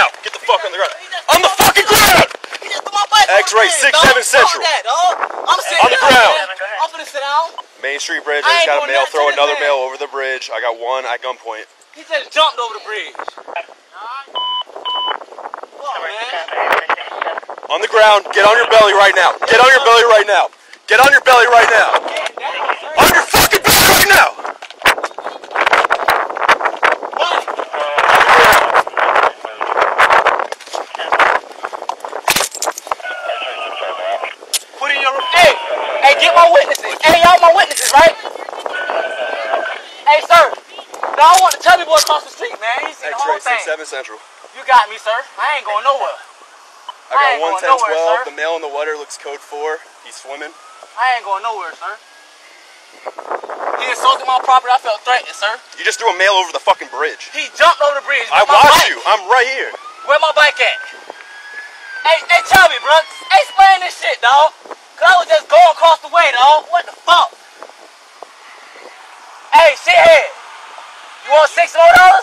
now. Get the fuck on the ground. On the fucking ground! X-ray 67 Central. I'm sitting on the ground. I'm gonna sit down. Main Street Bridge. I just got a mail. Throw another mail over the bridge. I got one at gunpoint. He said he jumped over the bridge. On the ground, get on your belly right now. Get on your belly right now. Get on your belly right now. On your fucking belly right now. Put in your hey, hey, get my witnesses. Hey, y'all my witnesses, right? Hey, sir. Now I want the chubby boy across the street, man. He's seen the whole thing. X-ray 67 Central. You got me, sir. I ain't going nowhere. I got 11012. The male in the water looks code 4. He's swimming. I ain't going nowhere, sir. He insulted my property. I felt threatened, sir. You just threw a mail over the fucking bridge. He jumped over the bridge. I watched you. I'm right here. Where my bike at? Hey, hey, Chubby, bro. Explain this shit, dog. Cause I was just going across the way, dog. What the fuck? Hey, shithead. You want $6 more?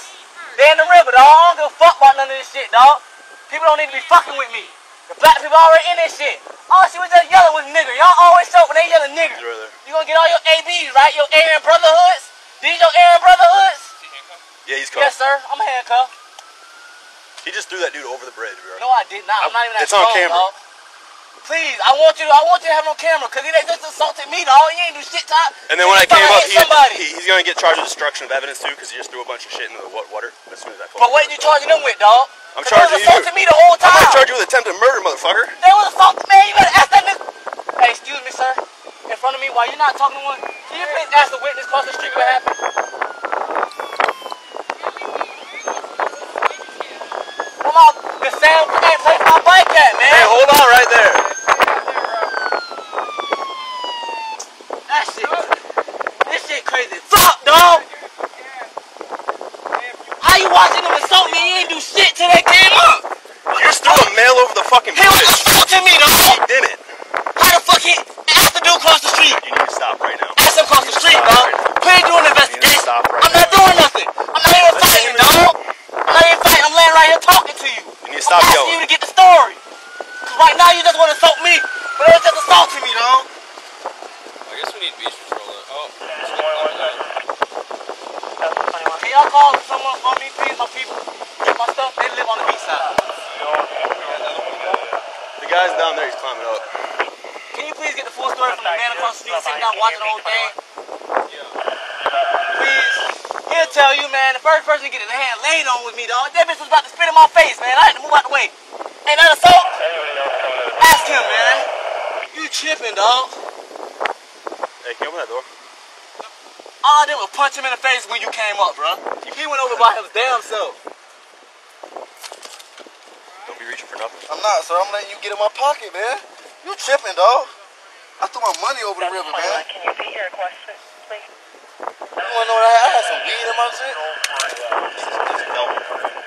They're in the river, dog. I don't give a fuck about none of this shit, dog. People don't need to be fucking with me. The black people already in this shit. All she was just yelling was nigger. Y'all always show up when they yelling nigger. You gonna get all your ABs, right? Your Aryan Brotherhoods? These your Aryan Brotherhoods? Yeah, he's coming. Yes, sir. I'm handcuffed. He just threw that dude over the bridge, bro. No, I did not. I'm not even that strong, dog. It's on camera. Please, I want you to have it on camera, because he just assaulted me, dog. He ain't do shit, dog. And then when I came up, he's gonna get charged with destruction of evidence, too, because he just threw a bunch of shit into the water. As soon as I but what are you charging him with, dog? I'm charging you. They was assaulting me the whole time. I'm gonna charge you with attempted murder, motherfucker. They was assaulting me. You better ask that nigga. Hey, excuse me, sir. In front of me, while you're not talking to one, can you please ask the witness across the street what happened? Come on, the same place my bike at, man. Hey, hold on right there. That shit. This shit crazy. Fuck, dog. How you watching him assault me? He ain't do shit till they came up. You just threw a mail over the fucking bridge. He was assaulting me, dog. He did it. How the fuck he? Ask the dude across the street. You need to stop right now. Ask him across the street, dog. Right please do an investigation. Right I'm not doing nothing. I'm not even fighting, dog. I'm not even fighting. I'm laying right here talking to you. You need to stop yelling. I'm asking you to get the story. Cause right now you just want to assault me, but it was just assaulting me, dog. I guess we need beach patrol. Can y'all call someone for me, please? My people, my stuff, they live on the beach side. The guy's down there, he's climbing up. Can you please get the full story from the man across the street sitting down watching the whole thing? Please, he'll tell you, man, the first person to get his hand laid on with me, dog. That bitch was about to spit in my face, man. I had to move out the way. Ain't that assault? Ask him, man. You tripping, dog. Hey, can you open that door? All I did was punch him in the face when you came up, bro. He went over by his damn self. Don't be reaching for nothing. I'm not, sir. I'm letting you get in my pocket, man. You tripping, dog. I threw my money over the river, man. Can you be here a question, please? You wanna know what I had some weed in my shit?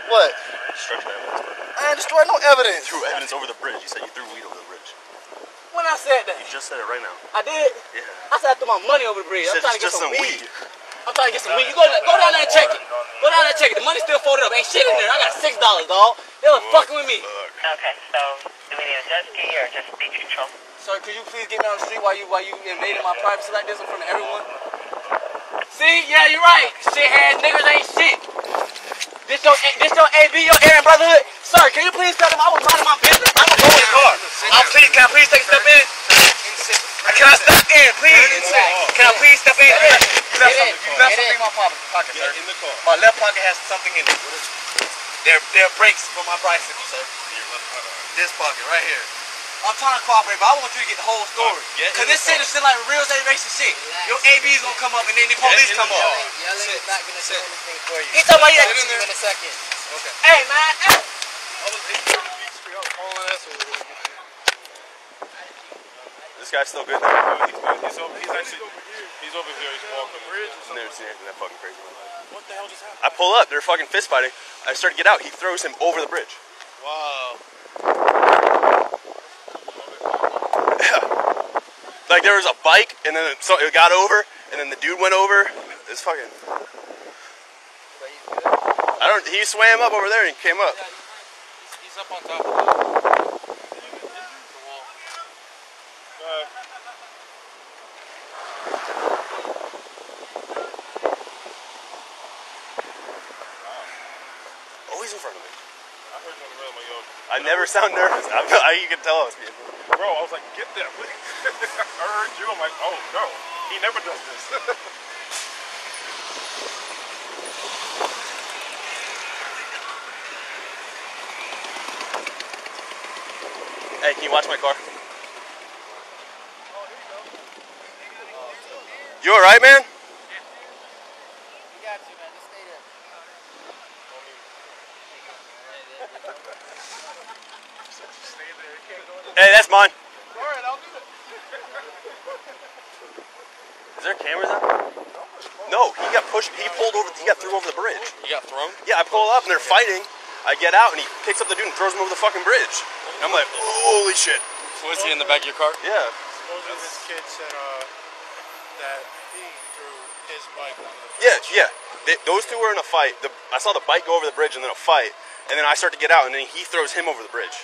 What? Destruction of evidence. I ain't destroyed no evidence. You threw evidence over the bridge. You said you threw weed over the bridge. When I said that. You just said it right now. I did? Yeah. I said I threw my money over the bridge. I'm trying to get some weed. I'm trying to get some weed. You go down there and check it. Go down there and check it. The money's still folded up. Ain't shit in there. I got $6, dog. They was fucking with me. Okay, so do we need a jet ski or just beach control? Sir, could you please get me on the street while you invading my privacy like this in front of everyone? See? Yeah, you're right. Shithead niggas ain't shit. This your AB, your Aryan Brotherhood? Sir, can you please tell them I was minding my business? I'm going to go in the car. Can I please take a step in? Can I step in, please? Can I please step in? You left something in my pocket, sir. In the car. My left pocket has something in it. There are brakes for my bicycle, sir. Your left pocket. This pocket, right here. I'm trying to cooperate, but I want you to get the whole story. Because this shit is still like real estate racist shit. Your AB's going to come up and then the police come up. Yelling is not going to do anything for you. He's talking about you. In a second. Okay. Hey, man. Hey. This guy's still good. He's over here. He's walking. I've never seen anything that fucking crazy. What the hell just happened? I pull up. They're fucking fist fighting. I start to get out. He throws him over the bridge. Wow. Like there was a bike, and then so it got over, and then the dude went over. It's fucking. I don't. He swam up over there and came up. up on top of the wall. Always in front of me. I heard you on the rail of my yard. I never sound nervous. You can tell I was being nervous. Bro, I was like, get that way. I heard you. I'm like, oh no, he never does this. Hey, can you watch my car? Oh, here you go. You alright, man? Yeah. We got you, man. Just stay there. Stay there. You can't go in there. Hey, that's mine. Alright, I'll do it. Is there cameras out there? No, he got pushed. He pulled over. He got thrown over the bridge. He got thrown? Yeah, I pull up and they're fighting. I get out and he picks up the dude and throws him over the fucking bridge. And I'm like, holy shit. Was he in the back of your car? Yeah. Both of his kids said that he threw his bike on the bridge. Yeah, yeah. Those two were in a fight. I saw the bike go over the bridge and then a fight. And then I start to get out and then he throws him over the bridge.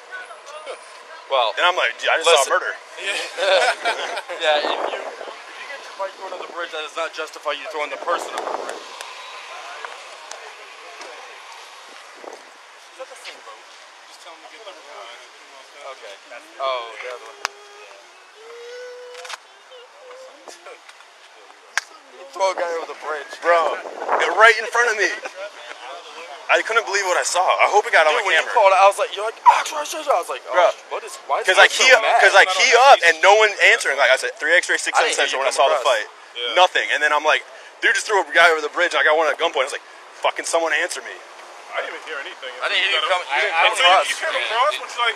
Well, and I'm like, I just saw a murder. Yeah. Yeah, if you get your bike thrown on the bridge, that does not justify you throwing the person on the bridge. Okay. Oh, the other one. You throw a guy over the bridge. Bro, right in front of me. I couldn't believe what I saw. I hope it got on my camera. When you called, I was like, you're like, oh, I was like, oh, bro, what is, why is that so mad? Because I key up and no one answering. Like I said, 3X-ray 677 when I saw the fight. Yeah. Nothing. And then I'm like, dude just threw a guy over the bridge. I got one at gunpoint. I was like, fucking someone answer me. I didn't even hear anything. I didn't hear you come across. You came across, which is like,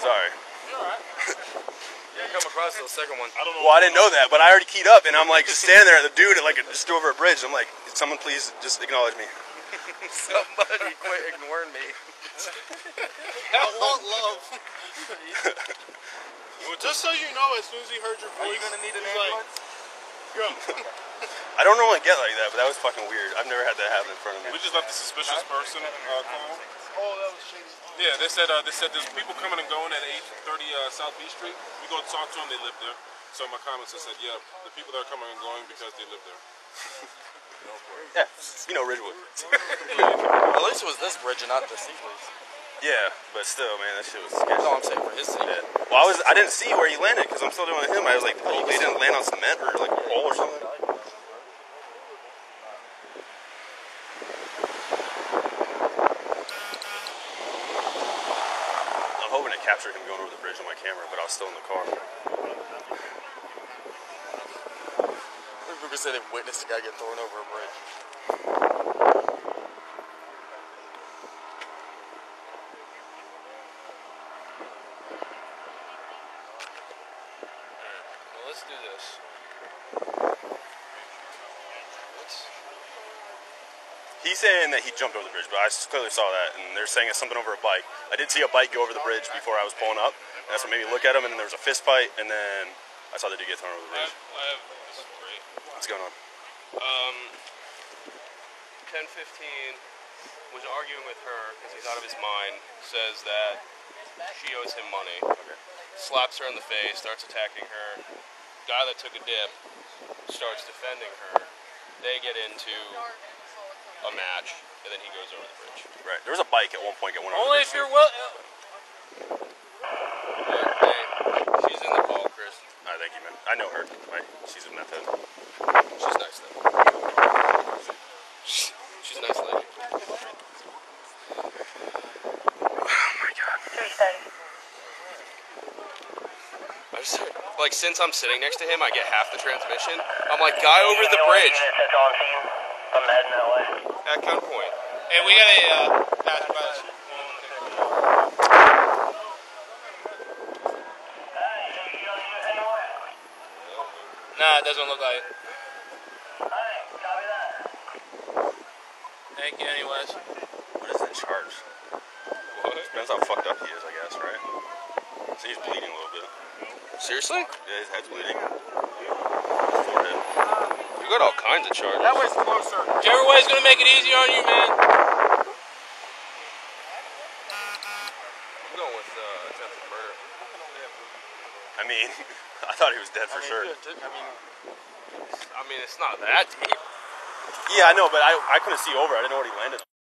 sorry. You're all right. Yeah, you come across the second one. I don't know. Well, I didn't know that, but I already keyed up, and I'm like just standing there, and the dude like just threw over a bridge. I'm like, someone please just acknowledge me. Somebody quit ignoring me. I want love. Well, just so you know, as soon as he heard your voice, are you gonna need an ambulance? Go. I don't normally get like that, but that was fucking weird. I've never had that happen in front of me. We just let the suspicious person call. Oh, that was shady. Yeah, they said there's people coming and going at 830 South Beach Street. We go talk to them, they live there. So in my comments I said, yeah, the people that are coming and going because they live there. Yeah, you know Ridgewood. At least it was this bridge and not the Seaplace. Yeah, but still, man, that shit was sketchy. No, I'm saying for his sake. Yeah. Well, I didn't see where he landed because I'm still doing him. I was like, oh, they didn't land on cement or like a pole or something. Captured him going over the bridge on my camera, but I was still in the car. People say they witnessed a guy get thrown over a bridge. Well, let's do this. He's saying that he jumped over the bridge, but I clearly saw that, and they're saying it's something over a bike. I did see a bike go over the bridge before I was pulling up, and that's what made me look at him, and then there was a fist fight, and then I saw the dude get thrown over the bridge. This is great. What's going on? 10:15 was arguing with her because he's out of his mind, says that she owes him money, slaps her in the face, starts attacking her. Guy that took a dip starts defending her. They get into a match, and then he goes over the bridge. Right. There was a bike at one point that went over the bridge. Only if you're well... Okay. She's in the call, Chris. Alright, thank you, man. I know her. Right. She's a method. She's nice, though. She's a nice lady. Oh, my God. 3:30. I just... Like, since I'm sitting next to him, I get half the transmission. I'm like, guy over the bridge. I'm heading that way. At gunpoint. Hey, we got a pass by this. Nah, it doesn't look like it. Alright, copy that. Thank you anyways. What is that charge? What? Depends how fucked up he is, I guess, right? So he's bleeding a little bit. Seriously? Yeah, his head's bleeding. Forehead. You got all kinds of charges. That way's closer. Whichever way's gonna make it easier on you, man. I'm going with attempted murder. I mean, I thought he was dead for sure. I mean, it's not that deep. Yeah, I know, but I couldn't see over. I didn't know what he landed on.